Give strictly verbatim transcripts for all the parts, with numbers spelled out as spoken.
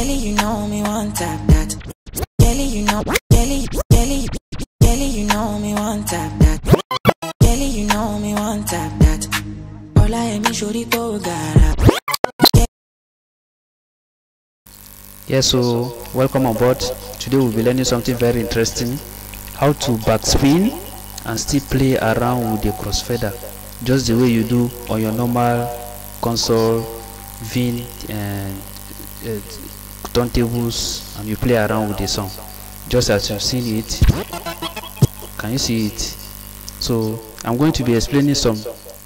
Kelly, you know me one tap that. Kelly, you know, Kelly, Kelly, Kelly, you know me one tap that. Kelly, you know me one tap that. All I am is Shurito Gara. Yes, so welcome aboard. Today we'll be learning something very interesting: how to backspin and still play around with the cross feather, just the way you do on your normal console, V I N, and uh, turntables, and you play around with the song, just as you've seen it. Can you see it? So I'm going to be explaining some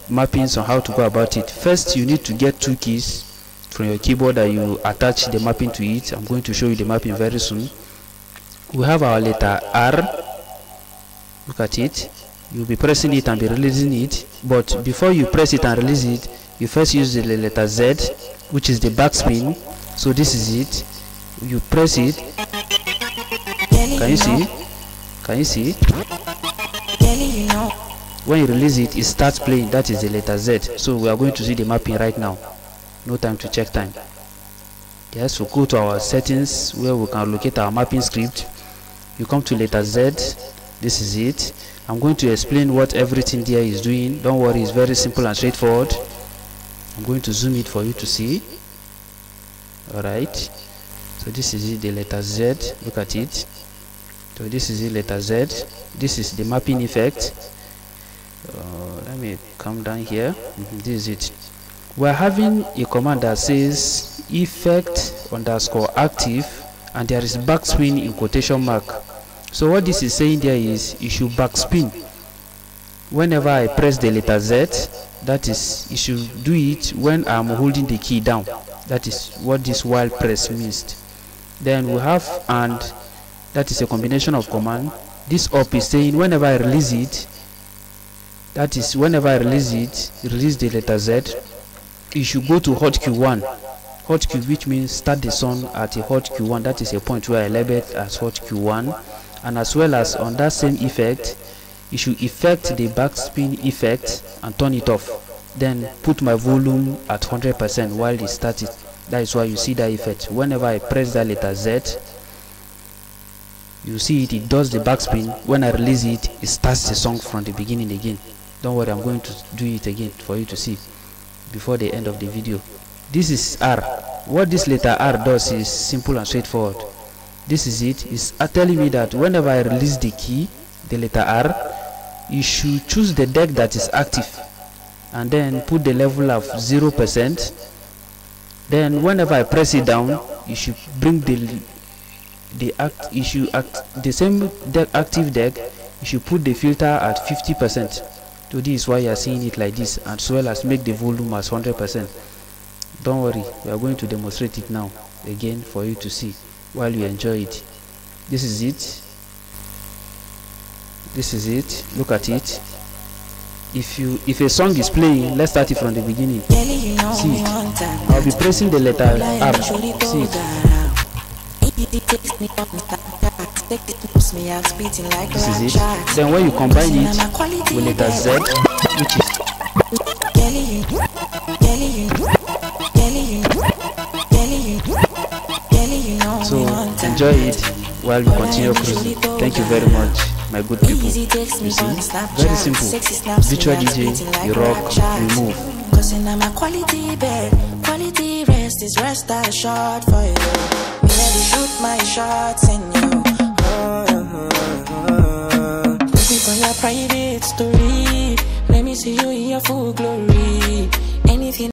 mappings on how to go about it. First, you need to get two keys from your keyboard that you attach the mapping to it. I'm going to show you the mapping very soon. We have our letter R. Look at it. You'll be pressing it and be releasing it. But before you press it and release it, you first use the letter Z, which is the backspin. So this is it. You press it. Can you see? Can you see? When you release it, it starts playing. That is the letter Z. So we are going to see the mapping right now. No time to check time. Yes, we go to our settings where we can locate our mapping script. You come to letter Z. This is it. I'm going to explain what everything there is doing. Don't worry, it's very simple and straightforward. I'm going to zoom it for you to see. Alright. So this is it, the letter Z. Look at it. So this is it, letter Z. This is the mapping effect. Uh, let me come down here. Mm-hmm. This is it. We're having a command that says effect underscore active, and there is backspin in quotation mark. So what this is saying there is you should backspin whenever I press the letter Z. That is, you should do it when I'm holding the key down. That is what this while press means. Then we have and, that is a combination of command. This up is saying whenever I release it, that is whenever I release it, release the letter Z, you should go to hotkey one, hotkey, which means start the song at a hotkey one. That is a point where I label it as hotkey one. And as well as on that same effect, you should effect the backspin effect and turn it off. Then put my volume at one hundred percent while it starts it. That is why you see that effect. Whenever I press that letter Z, you see it, it does the backspin. When I release it, it starts the song from the beginning again. Don't worry, I'm going to do it again for you to see before the end of the video. This is R. What this letter R does is simple and straightforward. This is it. It's telling me that whenever I release the key, the letter R, you should choose the deck that is active and then put the level of zero percent. Then whenever I press it down, you should bring the the act you should act the same deck, active deck, you should put the filter at fifty percent. So this is why you are seeing it like this, as well as make the volume as one hundred percent. Don't worry, we are going to demonstrate it now again for you to see while you enjoy it. This is it. This is it. Look at it. If you if a song is playing, let's start it from the beginning. See it. I'll be pressing the letter R. See it. This is it. Then when you combine it with letter Z, which is, so enjoy it while we continue cruising. Thank you very much, my good people. You see, very simple. Virtual D J, you rock, you move. Cause in my quality bed, quality rest is rest I shot for you. Me never shoot my shots in you. On your private story, let me see you in your full glory. Anything